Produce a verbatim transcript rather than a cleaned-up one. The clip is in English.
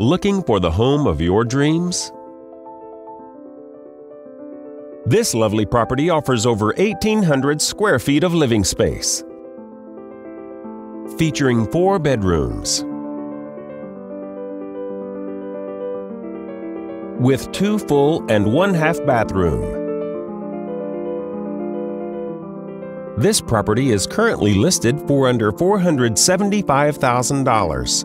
Looking for the home of your dreams? This lovely property offers over eighteen hundred square feet of living space, featuring four bedrooms with two full and one half bathroom. This property is currently listed for under four hundred seventy-five thousand dollars.